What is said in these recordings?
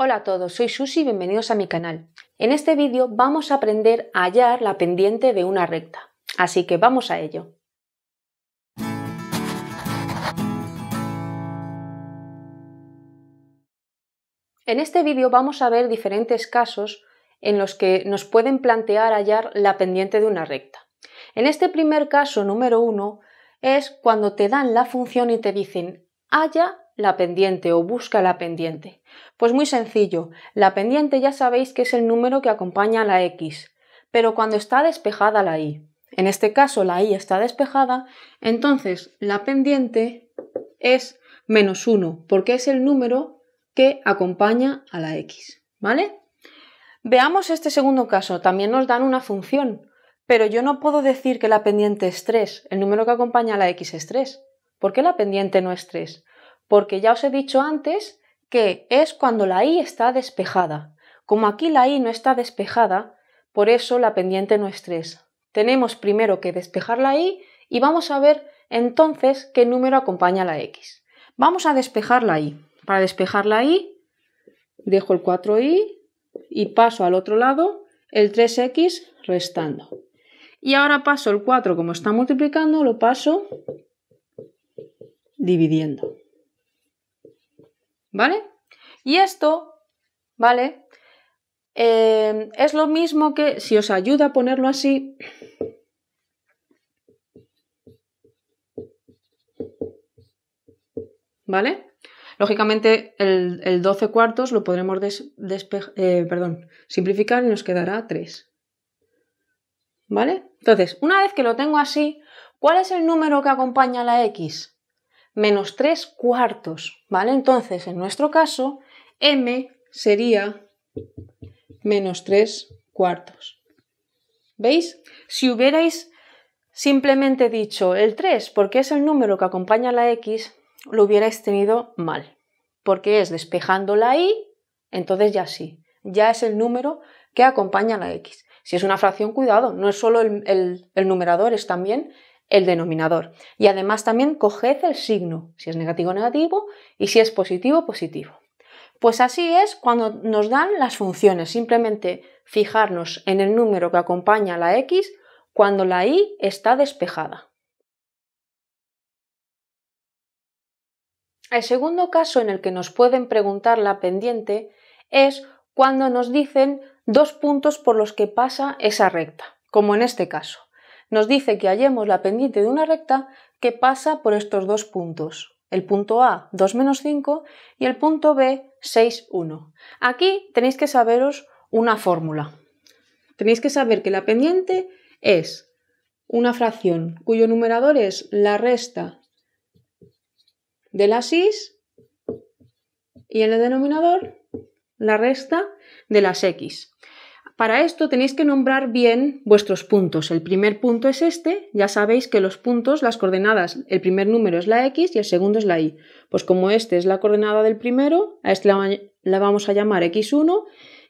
Hola a todos, soy Susi y bienvenidos a mi canal. En este vídeo vamos a aprender a hallar la pendiente de una recta, así que vamos a ello. En este vídeo vamos a ver diferentes casos en los que nos pueden plantear hallar la pendiente de una recta. En este primer caso, número 1, es cuando te dan la función y te dicen halla la pendiente o busca la pendiente. Pues muy sencillo, la pendiente ya sabéis que es el número que acompaña a la x, pero cuando está despejada la y. En este caso la y está despejada, entonces la pendiente es menos 1, porque es el número que acompaña a la x, ¿vale? Veamos este segundo caso, también nos dan una función, pero yo no puedo decir que la pendiente es 3, el número que acompaña a la x es 3. ¿Por qué la pendiente no es 3? Porque ya os he dicho antes que es cuando la i está despejada. Como aquí la i no está despejada, por eso la pendiente no es 3. Tenemos primero que despejar la i y vamos a ver entonces qué número acompaña a la x. Vamos a despejar la i. Para despejar la i, dejo el 4i y paso al otro lado el 3x restando. Y ahora paso el 4, como está multiplicando, lo paso dividiendo. ¿Vale? Y esto, ¿vale? Es lo mismo que, si os ayuda a ponerlo así, ¿vale? Lógicamente el 12 cuartos lo podremos simplificar y nos quedará 3. ¿Vale? Entonces, una vez que lo tengo así, ¿cuál es el número que acompaña a la x? Menos 3 cuartos, ¿vale? Entonces, en nuestro caso, m sería menos 3 cuartos. ¿Veis? Si hubierais simplemente dicho el 3, porque es el número que acompaña a la x, lo hubierais tenido mal. Porque es despejando la y, entonces ya sí, ya es el número que acompaña a la x. Si es una fracción, cuidado, no es solo el numerador, es también el denominador. Y además también coged el signo, si es negativo, negativo, y si es positivo, positivo. Pues así es cuando nos dan las funciones, simplemente fijarnos en el número que acompaña a la x cuando la y está despejada. El segundo caso en el que nos pueden preguntar la pendiente es cuando nos dicen dos puntos por los que pasa esa recta, como en este caso. Nos dice que hallemos la pendiente de una recta que pasa por estos dos puntos. El punto A, 2 menos 5, y el punto B, 6, 1. Aquí tenéis que saberos una fórmula. Tenéis que saber que la pendiente es una fracción cuyo numerador es la resta de las i's y en el denominador la resta de las x. Para esto tenéis que nombrar bien vuestros puntos. El primer punto es este, ya sabéis que los puntos, las coordenadas, el primer número es la x y el segundo es la y. Pues como este es la coordenada del primero, a este la vamos a llamar x1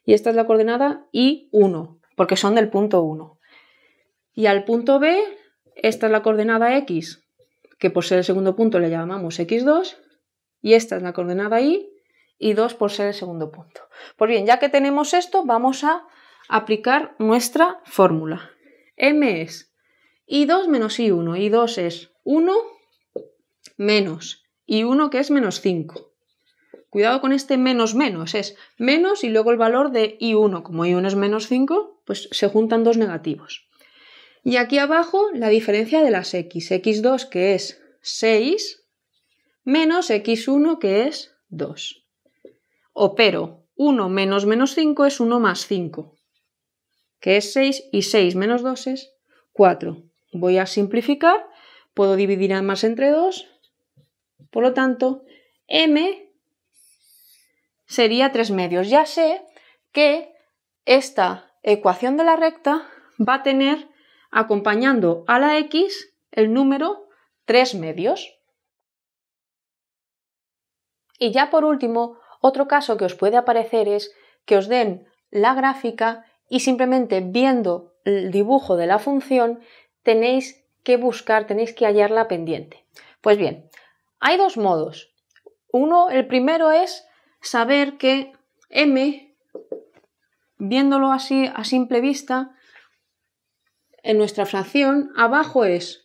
y esta es la coordenada y1, porque son del punto 1. Y al punto B, esta es la coordenada x, que por ser el segundo punto le llamamos x2, y esta es la coordenada y 2 por ser el segundo punto. Pues bien, ya que tenemos esto, vamos a aplicar nuestra fórmula. M es i2 menos i1. i2 es 1 menos i1, que es menos 5. Cuidado con este menos, es menos y luego el valor de i1. Como i1 es menos 5, pues se juntan dos negativos. Y aquí abajo la diferencia de las x. x2, que es 6, menos x1, que es 2. Opero 1 menos menos 5 es 1 más 5. Que es 6, y 6 menos 2 es 4. Voy a simplificar, puedo dividir ambas entre 2, por lo tanto, m sería 3 medios. Ya sé que esta ecuación de la recta va a tener, acompañando a la x, el número 3 medios. Y ya por último, otro caso que os puede aparecer es que os den la gráfica y simplemente viendo el dibujo de la función tenéis que buscar, tenéis que hallar la pendiente. Pues bien, hay dos modos. Uno, el primero es saber que M, viéndolo así a simple vista, en nuestra fracción, abajo es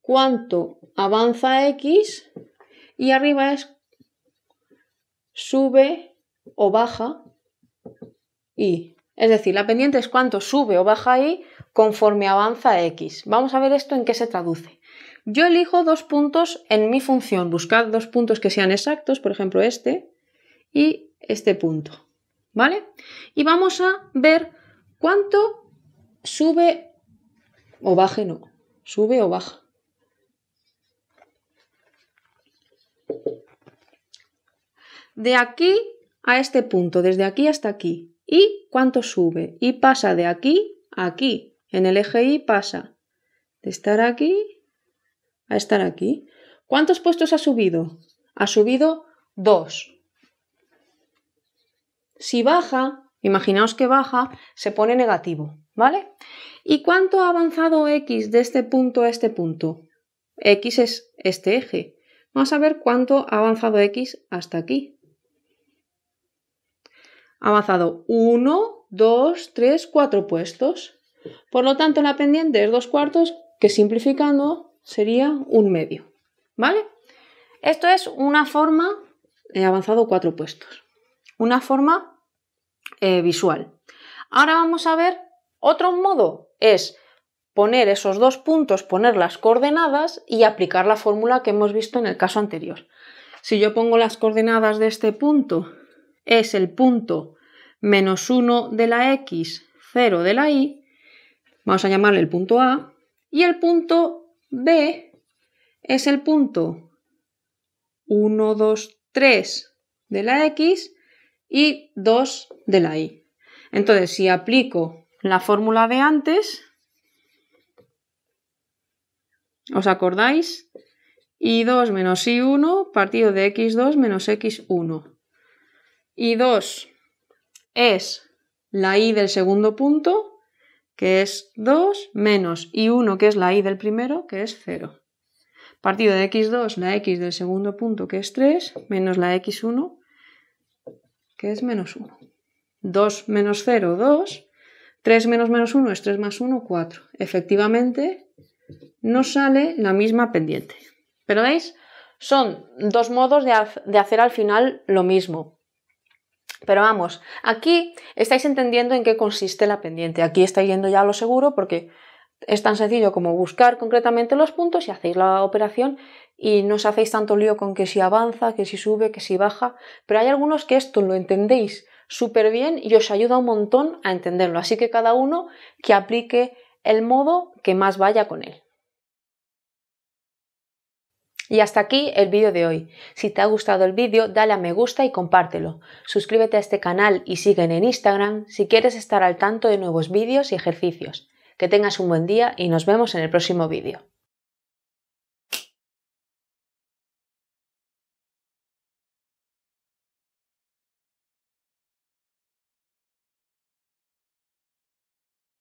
cuánto avanza X y arriba es sube o baja Y. Es decir, la pendiente es cuánto sube o baja Y conforme avanza X. Vamos a ver esto en qué se traduce. Yo elijo dos puntos en mi función. Buscad dos puntos que sean exactos, por ejemplo este y este punto. ¿Vale? Y vamos a ver cuánto sube o baje, no, sube o baja. De aquí a este punto, desde aquí hasta aquí. ¿Y cuánto sube? Y pasa de aquí a aquí. En el eje Y pasa de estar aquí a estar aquí. ¿Cuántos puestos ha subido? Ha subido 2. Si baja, imaginaos que baja, se pone negativo, ¿vale? ¿Y cuánto ha avanzado X de este punto a este punto? X es este eje. Vamos a ver cuánto ha avanzado X hasta aquí. Ha avanzado 1, 2, 3, 4 puestos. Por lo tanto, la pendiente es 2/4, que simplificando sería 1/2. ¿Vale? Esto es una forma, he avanzado 4 puestos, una forma visual. Ahora vamos a ver otro modo, es poner esos dos puntos, poner las coordenadas y aplicar la fórmula que hemos visto en el caso anterior. Si yo pongo las coordenadas de este punto, es el punto menos 1 de la X, 0 de la Y, vamos a llamarle el punto A, y el punto B es el punto 1, 2, 3 de la X y 2 de la Y. Entonces, si aplico la fórmula de antes, ¿os acordáis? Y2 menos Y1 partido de X2 menos X1. Y2 es la i del segundo punto, que es 2, menos y1, que es la i del primero, que es 0. Partido de x2, la x del segundo punto, que es 3, menos la x1, que es menos 1. 2 menos 0, 2. 3 menos menos 1 es 3 más 1, 4. Efectivamente, nos sale la misma pendiente. ¿Pero veis? Son dos modos de hacer al final lo mismo. Pero vamos, aquí estáis entendiendo en qué consiste la pendiente. Aquí estáis yendo ya a lo seguro porque es tan sencillo como buscar concretamente los puntos y hacéis la operación y no os hacéis tanto lío con que si avanza, que si sube, que si baja. Pero hay algunos que esto lo entendéis súper bien y os ayuda un montón a entenderlo. Así que cada uno que aplique el modo que más vaya con él. Y hasta aquí el vídeo de hoy. Si te ha gustado el vídeo, dale a me gusta y compártelo. Suscríbete a este canal y sígueme en Instagram si quieres estar al tanto de nuevos vídeos y ejercicios. Que tengas un buen día y nos vemos en el próximo vídeo.